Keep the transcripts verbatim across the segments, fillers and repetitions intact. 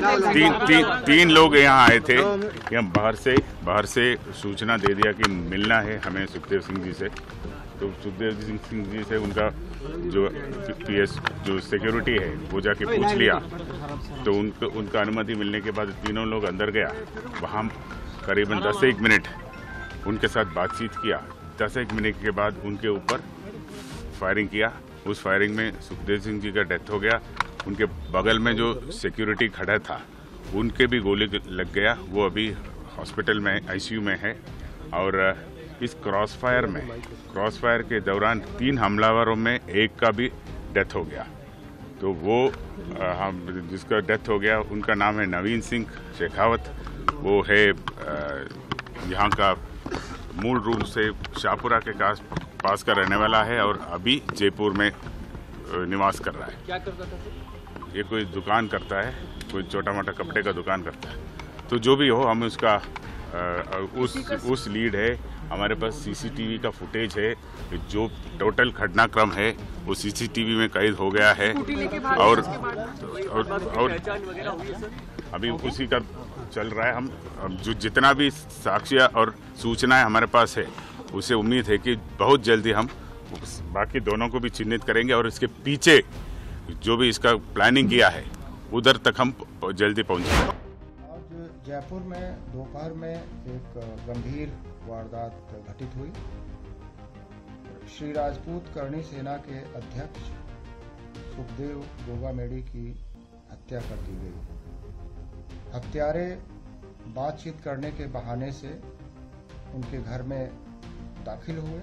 तीन तीन तीन लोग यहाँ आए थे कि हम बाहर से बाहर से सूचना दे दिया कि मिलना है हमें सुखदेव सिंह जी से। तो सुखदेव सिंह जी से उनका जो पीएस जो सिक्योरिटी है वो जाके पूछ लिया, तो उनको उनका अनुमति मिलने के बाद तीनों लोग अंदर गया। वहाँ करीबन दस से एक मिनट उनके साथ बातचीत किया। दस एक मिनट के बाद उनके ऊपर फायरिंग किया। उस फायरिंग में सुखदेव सिंह जी का डेथ हो गया। उनके बगल में जो सिक्योरिटी खड़ा था उनके भी गोली लग गया। वो अभी हॉस्पिटल में आईसीयू में है। और इस क्रॉस फायर में क्रॉस फायर के दौरान तीन हमलावरों में एक का भी डेथ हो गया। तो वो हम जिसका डेथ हो गया उनका नाम है नवीन सिंह शेखावत। वो है यहाँ का मूल रूप से शाहपुरा के पास का रहने वाला है और अभी जयपुर में निवास कर रहा है। क्या करता था सर? ये कोई दुकान करता है, कोई छोटा मोटा कपड़े का दुकान करता है। तो जो भी हो हम उसका आ, उस उस लीड है हमारे पास। सीसीटीवी का फुटेज है, जो टोटल घटनाक्रम है वो सीसीटीवी में कैद हो गया है। और और, और अभी उसी का चल रहा है। हम जो जितना भी साक्ष्य और सूचनाएं हमारे पास है उसे उम्मीद है कि बहुत जल्दी हम बाकी दोनों को भी चिन्हित करेंगे और इसके पीछे जो भी इसका प्लानिंग किया है उधर तक हम जल्दी पहुंचेंगे। आज जयपुर में दोपहर में एक गंभीर वारदात घटित हुई। श्री राजपूत करनी सेना के अध्यक्ष सुखदेव गोगामेड़ी की हत्या कर दी गई। हत्यारे बातचीत करने के बहाने से उनके घर में दाखिल हुए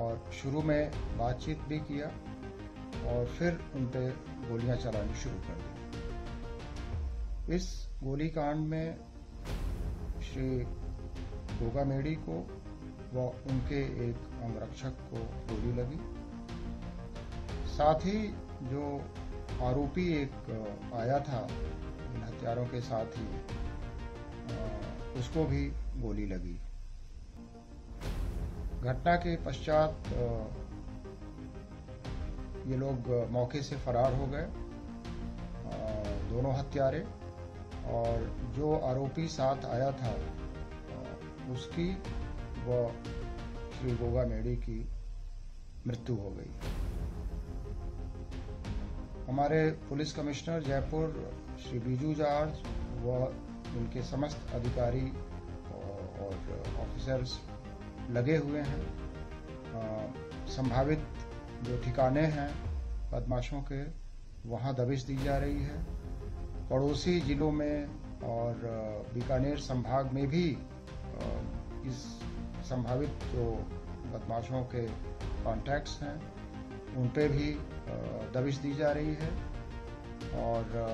और शुरू में बातचीत भी किया और फिर उन पे गोलियां चलानी शुरू कर दी। इस गोलीकांड में श्री गोगामेड़ी को व उनके एक अंगरक्षक को गोली लगी। साथ ही जो आरोपी एक आया था इन हथियारों के साथ ही, उसको भी गोली लगी। घटना के पश्चात ये लोग मौके से फरार हो गए, दोनों हत्यारे। और जो आरोपी साथ आया था उसकी व श्री गोगामेड़ी की मृत्यु हो गई। हमारे police commissioner Jaipur Shri Biju George व उनके समस्त अधिकारी और ऑफिसर्स लगे हुए हैं। आ, संभावित जो ठिकाने हैं बदमाशों के वहां दबिश दी जा रही है। पड़ोसी जिलों में और बीकानेर संभाग में भी आ, इस संभावित जो बदमाशों के कॉन्टैक्ट्स हैं उन पे भी आ, दबिश दी जा रही है। और आ,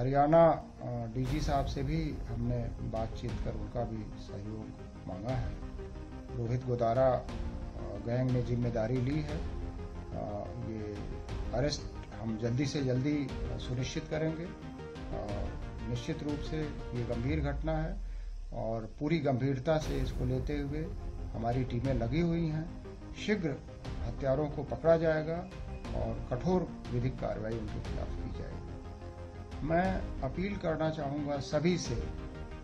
हरियाणा डीजी साहब से भी हमने बातचीत कर उनका भी सहयोग मांगा है। रोहित गोदारा गैंग ने जिम्मेदारी ली है। ये अरेस्ट हम जल्दी से जल्दी सुनिश्चित करेंगे। निश्चित रूप से ये गंभीर घटना है और पूरी गंभीरता से इसको लेते हुए हमारी टीमें लगी हुई हैं। शीघ्र हत्यारों को पकड़ा जाएगा और कठोर विधिक कार्रवाई उनके खिलाफ की जाएगी। मैं अपील करना चाहूँगा सभी से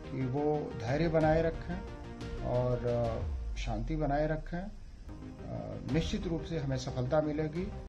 कि वो धैर्य बनाए रखें और शांति बनाए रखें। निश्चित रूप से हमें सफलता मिलेगी।